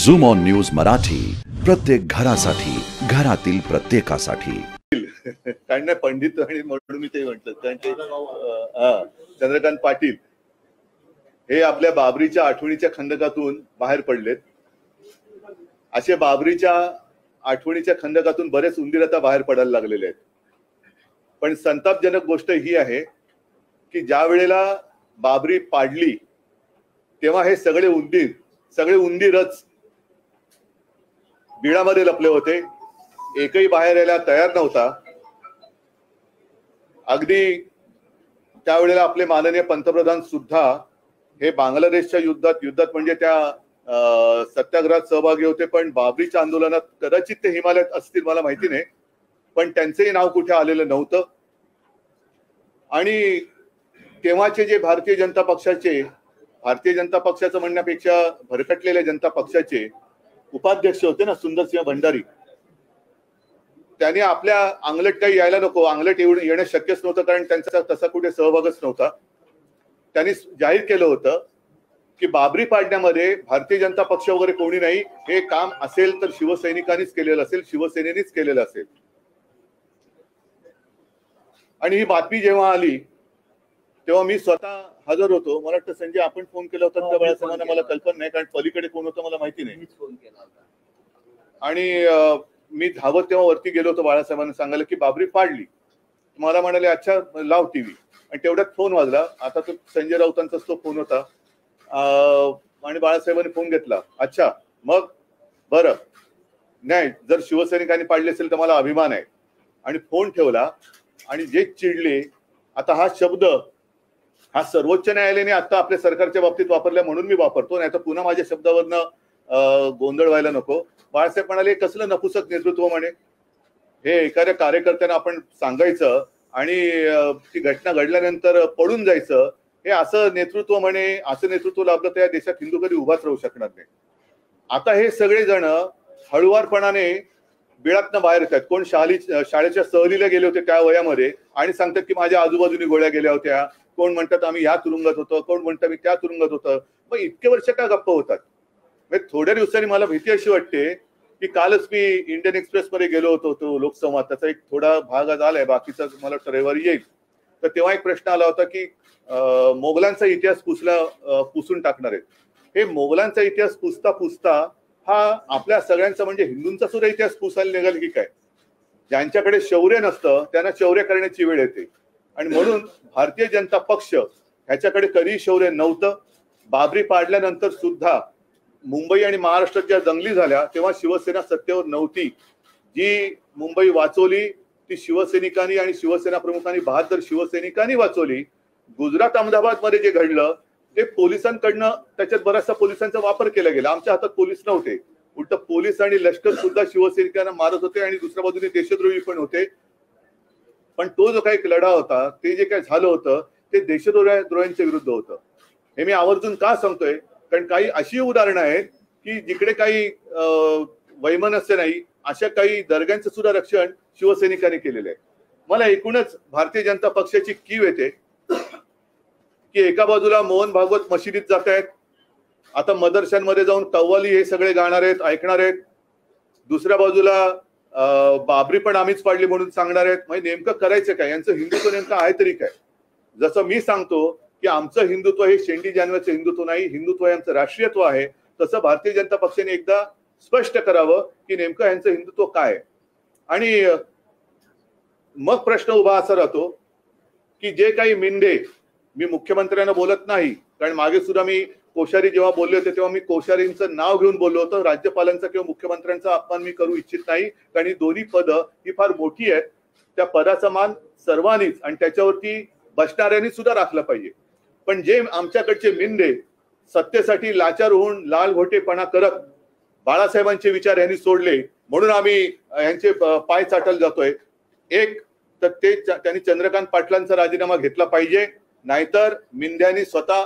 झूम on news Marathi, प्रत्येक घरासाठी, घरातील प्रत्येकासाठी। कारण ना पंडित म्हणून मी ते म्हटलं, त्यांचे चंद्रकांत पाटील हे आपल्या बाबरीच्या आठवणीच्या खंडकातून बाहेर पडलेत। असे बाबरीच्या आठवणीच्या खंडकातून बरेच उंदीर आता बाहेर पडायला लागलेले आहेत। पण संतापजनक गोष्ट ही आहे की ज्या वेळेला बाबरी पाडली तेव्हा हे सगळे उंदीरच बीडामध्ये लपले होते। एकही बाहेर यायला तयार नव्हता। अगदी त्यावेळेला आपले माननीय पंतप्रधान सुद्धा हे बांगलादेशच्या युद्धात म्हणजे त्या सत्याग्रहात सहभागी होते, पण बाबरीच्या आंदोलनात कदाचित ते हिमालयात असतील, मला माहिती नाही, पण त्यांचंही नाव कुठे आलेलं नव्हतं। आणि तेव्हाचे जे भारतीय जनता पक्षाचं म्हणण्यापेक्षा भरकटलेल्या जनता पक्षाचे उपाध्यक्ष होते ना सुंदरसिंह भंडारी, त्यांनी आपल्या अंगलट काही यायला नको, अंगलट येणं शक्यच नव्हतं, कारण त्यांचा तसा कुठे सहभागच नव्हता। त्यांनी जाहीर केलं होतं की बाबरी पाडण्यामध्ये भारतीय जनता पक्ष वगैरे कोणी नाही, हे काम असेल तर शिवसेनेनेच केलेलं असेल। आणि ही बातमी जेव्हा आली तेव्हा मी स्वतः हजर होतो। मला वाटतं संजय आपण फोन केला होता त्या बाळासाहेबांना, मला कल्पना नाही, कारण पलीकडे कोण होतं मला माहिती नाही। आणि मी धावत तेव्हा वरती गेलो होतो, बाळासाहेबांना सांगायला की बाबरी पाडली। मला म्हणाले अच्छा लाव टीव्ही, आणि तेवढ्यात फोन वाजला। आता तो संजय राऊतांचाच तो फोन होता। आणि बाळासाहेबांनी फोन घेतला, अच्छा मग बरं, नाही जर शिवसैनिकांनी पाडले असेल तर मला अभिमान आहे, आणि फोन ठेवला। आणि जे चिडले, आता हा शब्द हा सर्वोच्च न्यायालयाने आता आपल्या सरकारच्या बाबतीत वापरल्या म्हणून मी वापरतो, नाही तर पुन्हा माझ्या शब्दावरनं गोंधळ व्हायला नको। बाळासाहेब म्हणाले कसलं नपुसक नेतृत्व म्हणे, हे एखाद्या कार्यकर्त्यांना आपण सांगायचं आणि ती घटना घडल्यानंतर पळून जायचं, हे असं नेतृत्व म्हणे। असं नेतृत्व लाभलं तर या देशात हिंदू कधी उभाच राहू शकणार नाही। आता हे सगळेजण हळुवारपणाने बिळातनं बाहेर येतात। कोण शाळेच्या सहलीला गेले होते त्या वयामध्ये आणि सांगतात की माझ्या आजूबाजूने गोळ्या गेल्या होत्या, कोण म्हणतात आम्ही या तुरुंगात होतो, कोण म्हणतात मी त्या तुरुंगात होतं। मग इतके वर्ष का गप्प होतात? थोड्या दिवसांनी मला भीती अशी वाटते की कालच मी इंडियन एक्सप्रेस मध्ये गेलो होतो, तो लोकसंवाद त्याचा एक थोडा भाग आज आलाय, बाकीचा मला रविवारी येईल। तर तेव्हा एक प्रश्न आला होता की मोगलांचा इतिहास पुसून टाकणार आहेत। हे मोगलांचा इतिहास पुसता हा आपल्या सगळ्यांचा म्हणजे हिंदूंचा सुद्धा इतिहास पुसायला निघाल की काय? ज्यांच्याकडे शौर्य नसतं त्यांना शौर्य करण्याची वेळ येते। आणि म्हणून भारतीय जनता पक्ष ह्याच्याकडे कधीही शौर्य नव्हतं। बाबरी पाडल्यानंतर सुद्धा मुंबई आणि महाराष्ट्रात ज्या दंगली झाल्या तेव्हा शिवसेना सत्तेवर नव्हती। जी मुंबई वाचवली ती शिवसैनिकांनी आणि शिवसेना प्रमुखांनी, 72 शिवसैनिकांनी वाचवली। गुजरात अहमदाबाद मध्ये जे घडलं ते पोलिसांकडनं, त्याच्यात बराचसा पोलिसांचा वापर केला गेला। आमच्या हातात पोलीस नव्हते, उलट पोलीस आणि लष्कर सुद्धा शिवसैनिकांना मारत होते आणि दुसऱ्या बाजूने देशद्रोही पण होते। पण तो जो काही लढा होता, ते जे काय झालं होतं ते देशद्रोह्यांच्या विरुद्ध होतं। हे मी आवर्जून का सांगतोय, कारण काही अशी उदाहरणं आहेत की जिकडे काही वैमनस्य नाही, अशा काही दर्ग्यांचं सुद्धा रक्षण शिवसैनिकांनी केलेलं आहे। मला एकूणच भारतीय जनता पक्षाची कीव येते की एका बाजूला मोहन भागवत मशिदीत जात आहेत, आता मदरशांमध्ये जाऊन कव्वाली हे सगळे गाणार आहेत, ऐकणार आहेत। दुसऱ्या बाजूला बाबरी पण आम्हीच पाडली म्हणून सांगणार आहेत। म्हणजे नेमकं करायचं काय? यांचं हिंदुत्व नेमकं आहे तरी काय? जसं मी सांगतो की आमचं हिंदुत्व हे शेंडी जानव्याचं हिंदुत्व नाही, हिंदुत्व हे आमचं राष्ट्रीयत्व आहे, तसं भारतीय जनता पक्षाने एकदा स्पष्ट करावं की नेमकं यांचं हिंदुत्व काय. आणि मग प्रश्न उभा असा राहतो की जे काही मिंडे, मी मुख्यमंत्र्यांना बोलत नाही, कारण मागे सुद्धा मी कोश्यारी जेव्हा बोलले होते तेव्हा मी कोश्यारींचं नाव घेऊन बोललो होतो। राज्यपालांचा किंवा मुख्यमंत्र्यांचा अपमान मी करू इच्छित नाही, कारण ही दोन्ही पदं ही फार मोठी आहेत। त्या पदाचा मान सर्वांनीच आणि त्याच्यावरती बसणाऱ्यांनी सुद्धा राखला पाहिजे। पण जे आमच्याकडचे मिंडे सत्तेसाठी लाचार होऊन लालघोटेपणा करत बाळासाहेबांचे विचार यांनी सोडले म्हणून आम्ही यांचे पाय चाटल जातोय, एक तर ते त्यांनी चंद्रकांत पाटलांचा राजीनामा घेतला पाहिजे, नाहीतर मिंड्यांनी स्वतः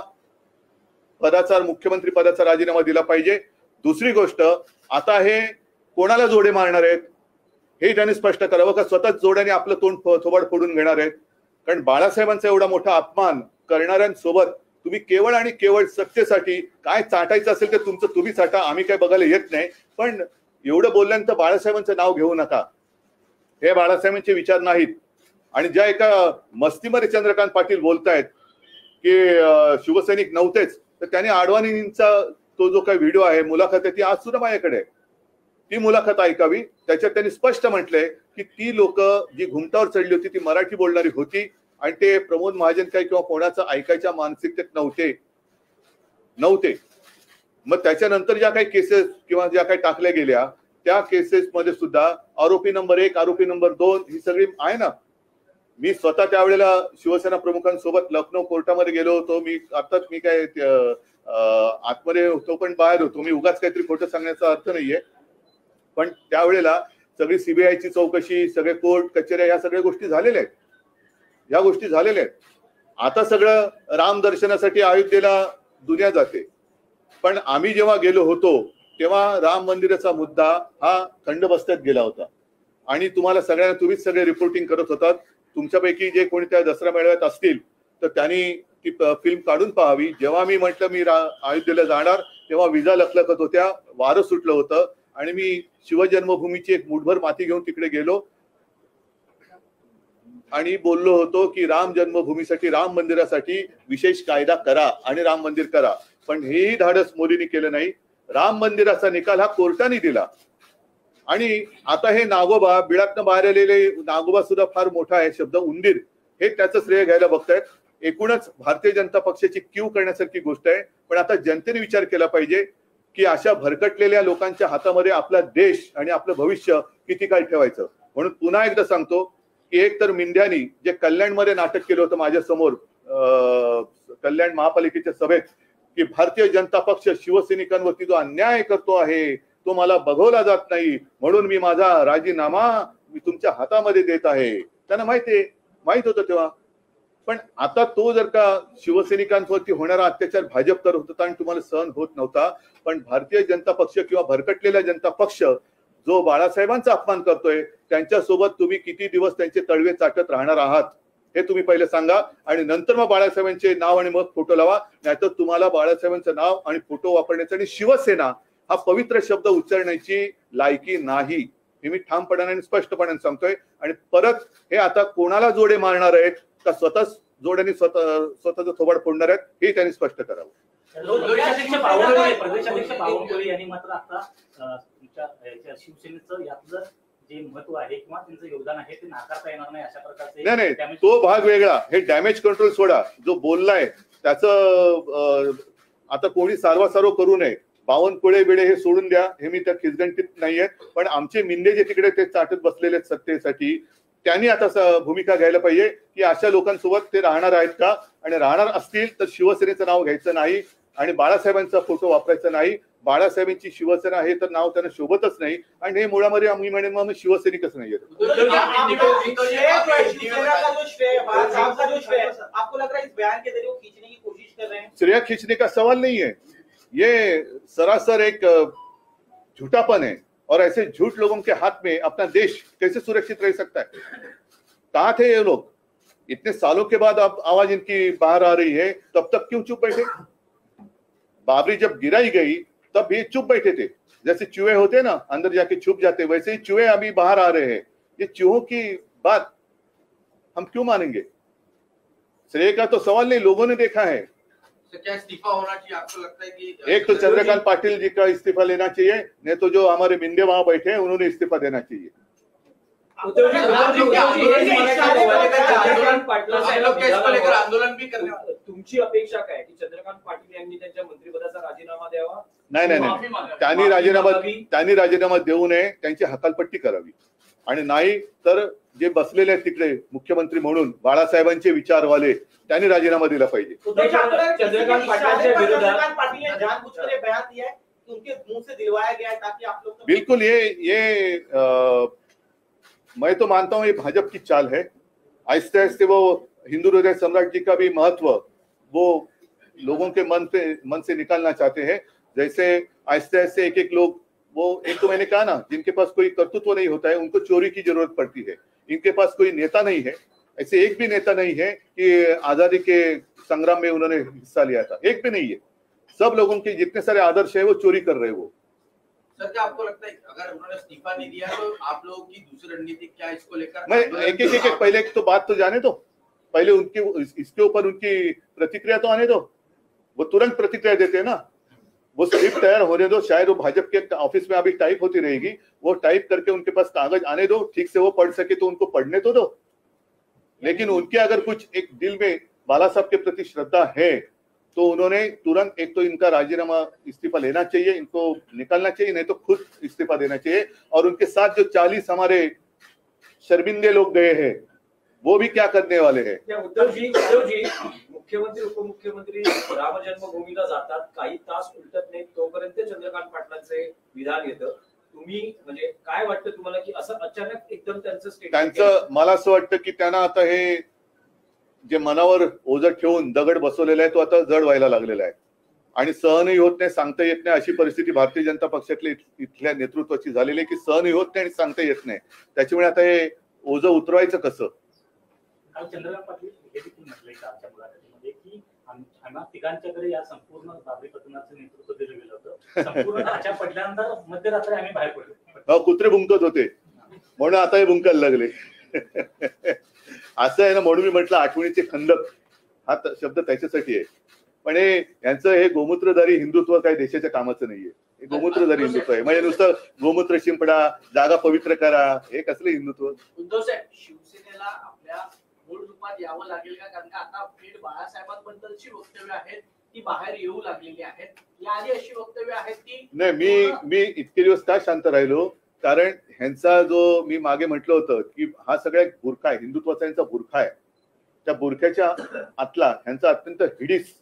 मुख्यमंत्री पदाचा राजीनामा दिला पाहिजे। दुसरी गोष्ट, आता हे कोणाला जोडे मारणार आहेत हे त्यांनी स्पष्ट करावं, का स्वतःच जोड्याने आपलं तोंड थोबाड फोडून घेणार आहेत? कारण बाळासाहेबांचा एवढा मोठा अपमान करणाऱ्यांसोबत तुम्ही केवळ आणि केवळ सत्तेसाठी काय चाटायचं असेल ते तुमचं तुम्ही चाटा, आम्ही काय बघायला येत नाही, पण एवढं बोलल्यानंतर बाळासाहेबांचं नाव घेऊ नका. हे बाळासाहेबांचे विचार नाहीत. आणि ज्या एका मस्तीमध्ये चंद्रकांत पाटील बोलतायत की शिवसैनिक नव्हतेच, तर त्याने आडवाणींचा तो जो काही व्हिडिओ आहे मुलाखत आहे ती आज सुद्धा माझ्याकडे, ती मुलाखत ऐकावी. त्याच्यात त्यांनी स्पष्ट म्हटलंय की ती लोक जी घुमटावर चढली होती ती मराठी बोलणारी होती आणि ते प्रमोद महाजन काय किंवा कोणाचं ऐकायच्या मानसिकतेत नव्हते. मग त्याच्यानंतर ज्या काही केसेस किंवा ज्या काही टाकल्या गेल्या त्या केसेसमध्ये सुद्धा आरोपी नंबर 1, आरोपी नंबर 2 ही सगळी आहे ना. मी स्वतः त्यावेळेला शिवसेना प्रमुखांसोबत लखनौ कोर्टामध्ये गेलो होतो. मी काय आतमध्ये होतो पण बाहेर होतो. मी उगाच काहीतरी खोटं सांगण्याचा अर्थ नाहीये, पण त्यावेळेला सगळी सीबीआयची चौकशी, सगळे कोर्ट कचेऱ्या, या सगळ्या गोष्टी झालेल्या आहेत. या गोष्टी झालेल्या आहेत. आता सगळं राम दर्शनासाठी अयोध्येला दुनिया जाते, पण आम्ही जेव्हा गेलो होतो तेव्हा राम मंदिराचा मुद्दा हा थंड बसण्यात गेला होता. आणि तुम्हाला सगळ्यांना, तुम्हीच सगळे रिपोर्टिंग करत होतात. तुमच्यापैकी जे कोणी त्या दसरा मेळाव्यात असतील तर त्यांनी ती फिल्म काढून पाहावी. जेव्हा मी म्हटलं मी अयोध्येला जाणार तेव्हा विजा लखलखत होत्या, वारं सुटलं होतं आणि मी शिवजन्मभूमीची एक मुठभर माती घेऊन तिकडे गेलो आणि बोललो होतो की राम जन्मभूमीसाठी, राम मंदिरासाठी विशेष कायदा करा आणि राम मंदिर करा. पण हेही धाडस मोदींनी केलं नाही. राम मंदिराचा निकाल हा कोर्टाने दिला. आणि आता हे नागोबा, बिळातनं बाहेर आलेले नागोबा सुद्धा फार मोठा आहे शब्द, उंदीर, हे त्याचं श्रेय घ्यायला बघतायत. एकूणच भारतीय जनता पक्षाची कीव करण्यासारखी गोष्ट आहे. पण आता जनतेने विचार केला पाहिजे की अशा भरकटलेल्या लोकांच्या हातामध्ये आपला देश आणि आपलं भविष्य किती काळ ठेवायचं. म्हणून पुन्हा एकदा सांगतो की एक तर मिंध्यानी जे कल्याणमध्ये नाटक केलं होतं माझ्या समोर कल्याण महापालिकेच्या सभेत की भारतीय जनता पक्ष शिवसैनिकांवरती जो अन्याय करतो आहे तो मला बघवला जात नाही म्हणून मी माझा राजीनामा मी तुमच्या हातामध्ये देत आहे. त्यांना माहित होतं तेव्हा. पण आता तो जर का शिवसैनिकांवरती होणारा अत्याचार भाजप करत होता आणि तुम्हाला सहन होत नव्हता, पण भारतीय जनता पक्ष किंवा भरकटलेला जनता पक्ष जो बाळासाहेबांचा अपमान करतोय त्यांच्यासोबत तुम्ही किती दिवस त्यांचे तळवे चाटत राहणार आहात हे तुम्ही पहिले सांगा. आणि नंतर मग बाळासाहेबांचे नाव आणि मग फोटो लावा. नाहीतर तुम्हाला बाळासाहेबांचं नाव आणि फोटो वापरण्याचा आणि शिवसेना हा पवित्र शब्द उच्चारण्याची लायकी नाही, हे मी ठामपणाने आणि स्पष्टपणाने सांगतोय. आणि परत हे आता कोणाला जोडे मारणार आहेत का स्वतःच जोड्याने स्वतःचा थोबाड फोडणार आहेत हे त्यांनी स्पष्ट करावं. प्रदेशाध्यक्ष बावनकुळे यांनी मात्र आता शिवसेनेचं यातलं जे महत्व आहे किंवा त्यांचं योगदान आहे ते नाकारता येणार नाही अशा प्रकारचे. नाही, तो भाग वेगळा. हे डॅमेज कंट्रोल सोडा, जो बोललाय त्याचं आता कोणी सारवासारव करू नये. बावनकुळे बिळे हे सोडून द्या, हे मी त्या खिसगणतीत नाहीये. पण आमचे मिंदे जे तिकडे ते चाटत बसलेले सत्तेसाठी त्यांनी आता भूमिका घ्यायला पाहिजे की अशा लोकांसोबत ते राहणार आहेत का. आणि राहणार असतील तर शिवसेनेचं नाव घ्यायचं नाही आणि बाळासाहेबांचा फोटो वापरायचा नाही. बाळासाहेबांची शिवसेना हे तर नाव त्यांना शोभतच नाही. आणि हे मुळामध्ये आम्ही म्हणेन मग शिवसैनिकच नाहीये. श्रेय खींचने का सवाल नहीं है, ये सरासर एक झूठापन है. और ऐसे झूठ लोगों के हाथ में अपना देश कैसे सुरक्षित रह सकता है? कहाँ थे ये लोग? इतने सालों के बाद अब आवाज इनकी बाहर आ रही है, तब तक क्यों चुप बैठे? बाबरी जब गिराई गई तब ये चुप बैठे थे. जैसे चूहे होते ना अंदर जाके छुप जाते, वैसे ही चूहे अभी बाहर आ रहे हैं. ये चूहों की बात हम क्यों मानेंगे? श्रेय का तो सवाल नहीं, लोगों ने देखा है. तो क्या इस्तीफा होना चाहिए आपको लगता है कि? एक तो चंद्रकांत पाटिल जी का इस्तीफा लेना चाहिए, नहीं तो जो हमारे मिंदे वहां बैठे हैं उन्होंने इस्तीफा देना चाहिए. आंदोलन भी करना. तुमची अपेक्षा काय की चंद्रकांत पाटील यांनी त्यांच्या मंत्रिपदाचा राजीनामा द्यावा? नाही, त्यांनी राजीनामा देऊ नये, त्यांची हकालपट्टी करावी. आणि नाही तर जे बसलेले आहेत तिकडे मुख्यमंत्री म्हणून बाळासाहेबांचे विचारवाले त्यांनी राजीनामा दिला पाहिजे. बिल्कुल, ये मैं तो मानता हूँ ये भाजपा की चाल है. आहिस्ते आहिस्ते वो हिंदू हृदय सम्राट जी का भी महत्व वो लोगों के मन से निकालना चाहते हैं. जैसे आहिस्ते आहिस्ते एक लोग वो, एक तो मैंने कहा ना, जिनके पास कोई कर्तृत्व नहीं होता है उनको चोरी की जरूरत पड़ती है. इनके पास कोई नेता नहीं है, ऐसे एक भी नेता नहीं है कि आजादी के संग्राम में उन्होंने हिस्सा लिया था, एक भी नहीं है। सब लोगों के जितने सारे आदर्श है वो चोरी कर रहे हैं वो। सर क्या आपको लगता है अगर उन्होंने इस्तीफा नहीं दिया तो आप लोगों की दूसरी रणनीति क्या इसको लेकर? मैं एक पहले तो बात तो जाने दो, पहले उनकी इसके ऊपर उनकी प्रतिक्रिया तो आने दो। वो तुरंत प्रतिक्रिया देते हैं ना, वो स्क्रिप्ट तैयार होने दो, शायद वो भाजपा के ऑफिस में अभी टाइप होती रहेगी, वो टाइप करके उनके पास कागज आने दो, ठीक से वो पढ़ सके तो उनको पढ़ने तो दो। लेकिन उनके अगर कुछ एक दिल में बाला साहब के प्रति श्रद्धा है तो उन्होंने तुरंत एक तो इनका राजीनामा इस्तीफा लेना चाहिए, इनको निकलना चाहिए, नहीं तो खुद इस्तीफा देना चाहिए। और उनके साथ जो 40 हमारे शर्मिंदे लोग गए हैं वो भी क्या करने वाले हैं? उद्धव जी मुख्यमंत्री उपमुख्यमंत्री राम जन्मभूमीला जातात, काही तास उलटत नाही तोपर्यंत चंद्रकांत पाटलांचे विधान येतं। तुम्ही म्हणजे काय वाटतं तुम्हाला की असं अचानक एकदम त्यांचं स्टेटमेंट? मला असं वाटतं की त्यांना आता हे जे मनावर ओझं ठेवून दगड बसवलेला आहे तो आता जड व्हायला लागलेला आहे आणि सहनही होत नाही, सांगता येत नाही। अशी परिस्थिती भारतीय जनता पक्षातल्या इथल्या नेतृत्वाची झालेली आहे की सहनही होत नाही आणि सांगता येत नाही, त्याच्यामुळे आता हे ओझं उतरवायचं कसं? चंद्रकांत पाटील हे देखील म्हटलंय आमच्या मुलाखतीमध्ये की आम्हाला तिघांच्याकडे या संपूर्ण बाबरी पतनाचं नेतृत्व दिलं गेलं होतं, संपूर्ण ढाचा पडल्यानंतर मध्यरात्री आम्ही बाहेर पडलो, कुत्रे भुंकत होते म्हणून आता हे भुंकायला लागले असं आहे ना। म्हणून मी म्हटलं आठवणीचे खंदक हा शब्द त्याच्यासाठी आहे, पण यांचं हे गोमूत्रधारी हिंदुत्व काही देशाच्या कामाचं नाहीये, हे गोमूत्रधारी हिंदुत्व आहे म्हणजे नुसतं गोमूत्र शिंपडा, जागा पवित्र करा, हे कसलं हिंदुत्व? उद्धव साहेब शिवसेनेला आपल्या मूळ रूपात यावं लागेल का? कारण का आता थेट बाळासाहेबांबद्दलची वक्तव्य आहेत ती बाहेर येऊ लागलेली आहेत, याआधी अशी वक्तव्य आहेत की नाही? मी इतके दिवस का शांत राहिलो कारण ह्यांचा जो मी मागे म्हटलं होतं की हा सगळ्या बुरखा आहे, हिंदुत्वाचा यांचा बुरखा आहे, त्या बुरख्याच्या आतला ह्यांचा अत्यंत हिडीस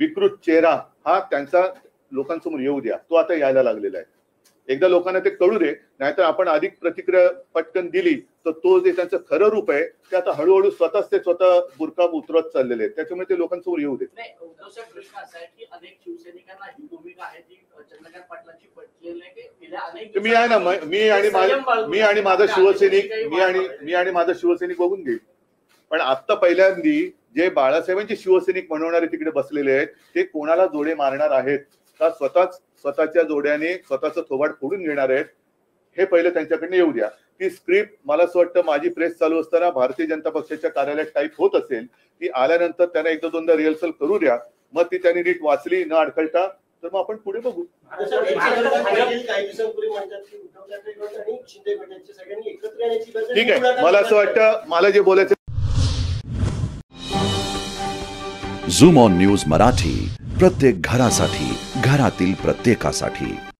विकृत चेहरा हा त्यांचा लोकांसमोर येऊ द्या, तो आता यायला लागलेला आहे। एकदा लोकांना ते कळू दे, नाहीतर आपण अधिक प्रतिक्रिया पटकन दिली तर तो जे त्यांचं खरं रूप आहे ते आता हळूहळू स्वतःच ते स्वतः बुरखा उतरत चाललेले आहेत, त्याच्यामुळे ते लोकांसमोर येऊ देत नाही। प्रश्न असा आहे की अनेक शिवसैनिकांना ही भूमिका आहे ती चंद्रकांत पाटलांची पटलेली नाही की गेल्या अनेक मी आणि माझा शिवसैनिक बघून घेईल, पण आता पहिल्यांदी जे बाळासाहेबांचे शिवसैनिक म्हणणारे तिकडे बसलेले आहेत ते कोणाला जोडे मारणार आहेत का स्वतःच्या जोड्याने स्वतःचं थोबाड फोडून घेणार आहेत हे पहिले त्यांच्याकडे येऊ द्या। ती स्क्रिप्ट मला असं वाटतं माझी प्रेस चालू असताना भारतीय जनता पक्षाच्या कार्यालयात टाईप होत असेल, ती आल्यानंतर त्यांना एकदा दोनदा रिहर्सल करू द्या, मग ती त्यांनी नीट वाचली न अडखळता तर मग आपण पुढे बघू। ठीक आहे, मला असं वाटतं मला जे बोलायचं। झूम ऑन न्यूज मराठी, प्रत्येक घरासाठी, घरातील प्रत्येकासाठी।